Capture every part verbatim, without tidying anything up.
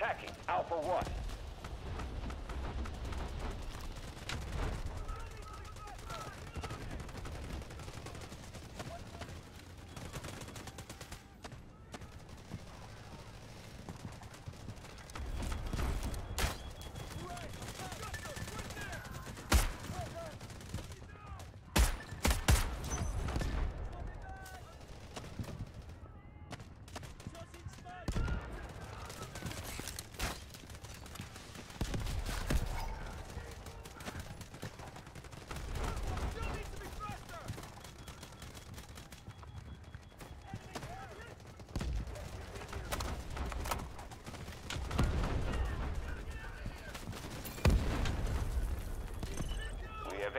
attacking Alpha one.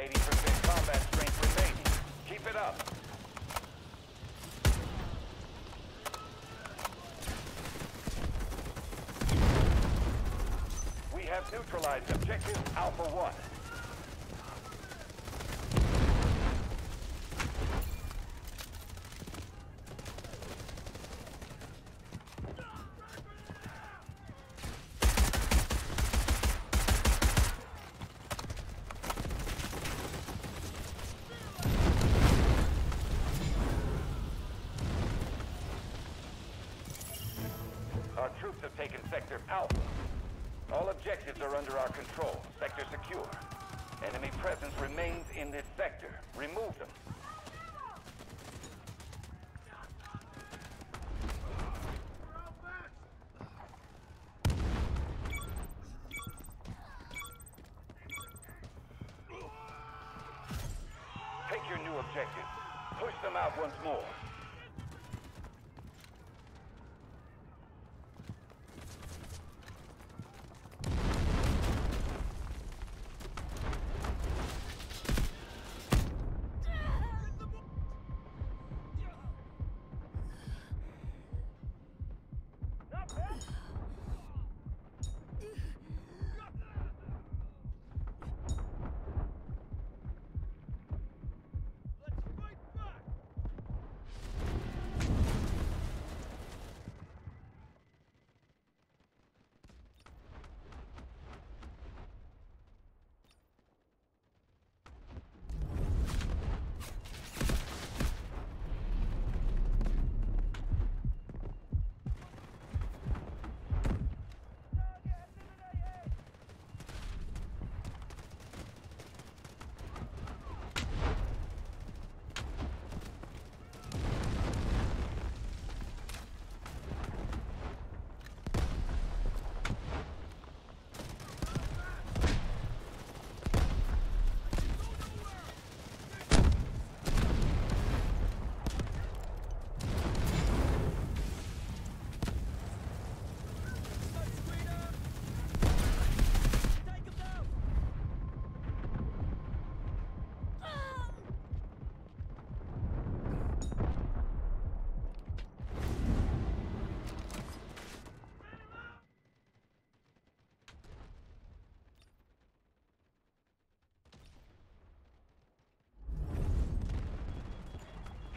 eighty percent combat strength remaining. Keep it up. We have neutralized objective Alpha one. Have taken Sector Alpha. All objectives are under our control. Sector secure. Enemy presence remains in this sector. Remove them. Take your new objectives. Push them out once more.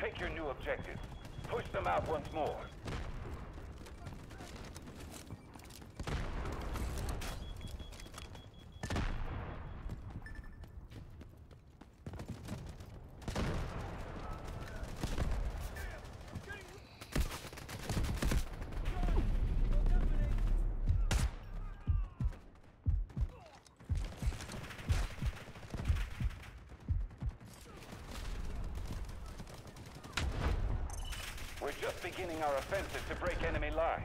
Take your new objectives. Push them out once more. We're just beginning our offensive to break enemy lines.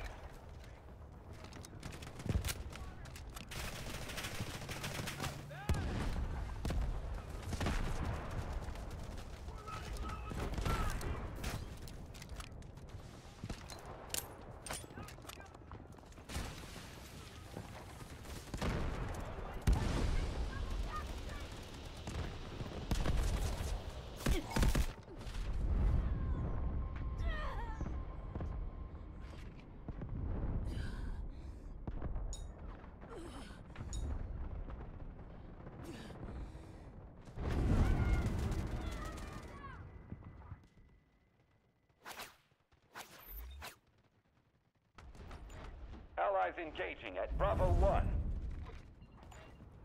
Allies engaging at Bravo one.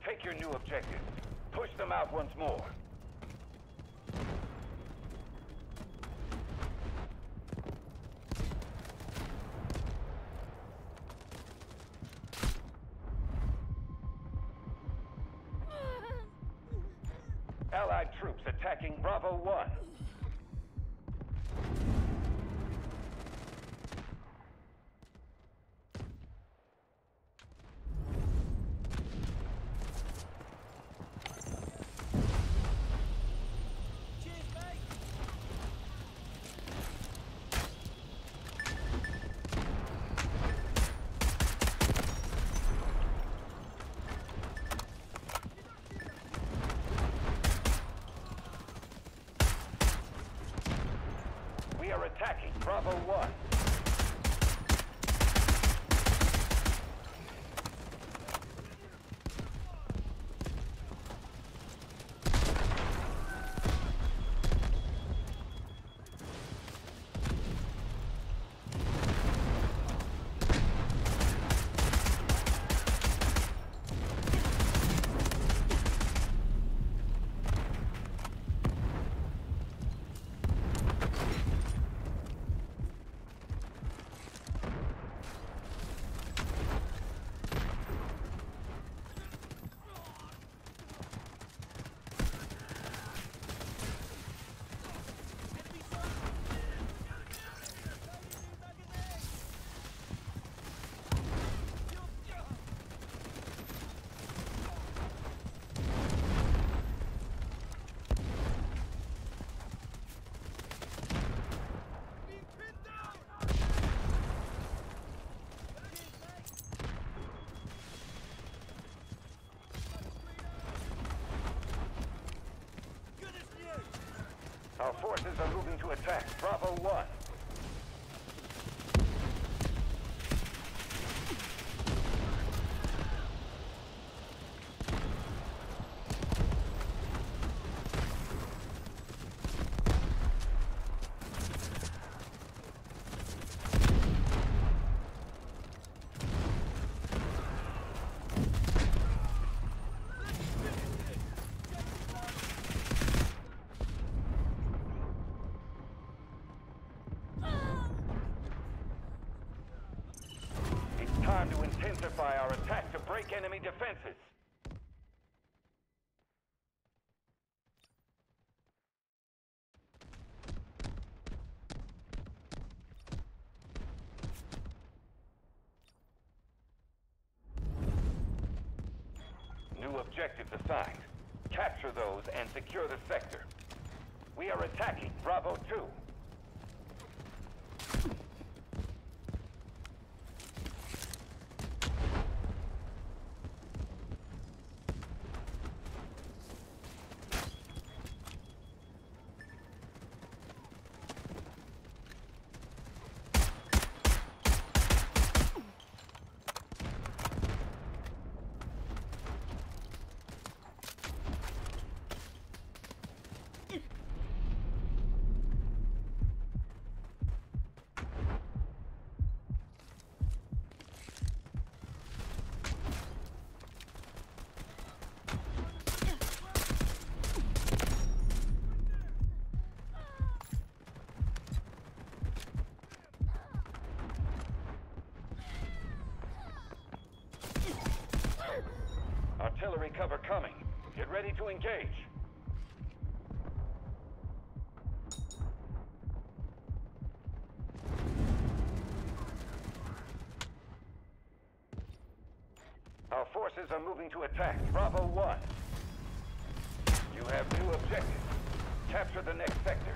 Take your new objective. Push them out once more. Allied troops attacking Bravo one. Attacking Bravo one. Our forces are moving to attack Bravo one. To intensify our attack to break enemy defenses. New objectives assigned. Capture those and secure the sector. We are attacking Bravo two. Artillery cover coming. Get ready to engage. Our forces are moving to attack Bravo one. You have new objectives. Capture the next sector.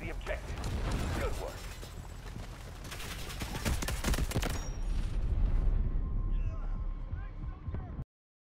The objective. Good work.